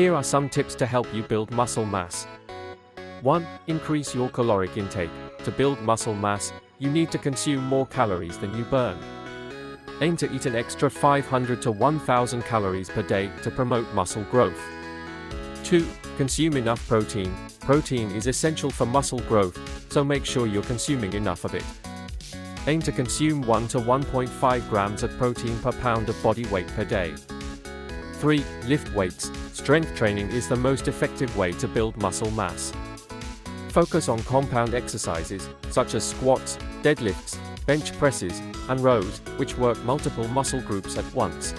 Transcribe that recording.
Here are some tips to help you build muscle mass. 1. Increase your caloric intake. To build muscle mass, you need to consume more calories than you burn. Aim to eat an extra 500 to 1,000 calories per day to promote muscle growth. 2. Consume enough protein. Protein is essential for muscle growth, so make sure you're consuming enough of it. Aim to consume 1 to 1.5 grams of protein per pound of body weight per day. 3. Lift weights. Strength training is the most effective way to build muscle mass. Focus on compound exercises, such as squats, deadlifts, bench presses, and rows, which work multiple muscle groups at once.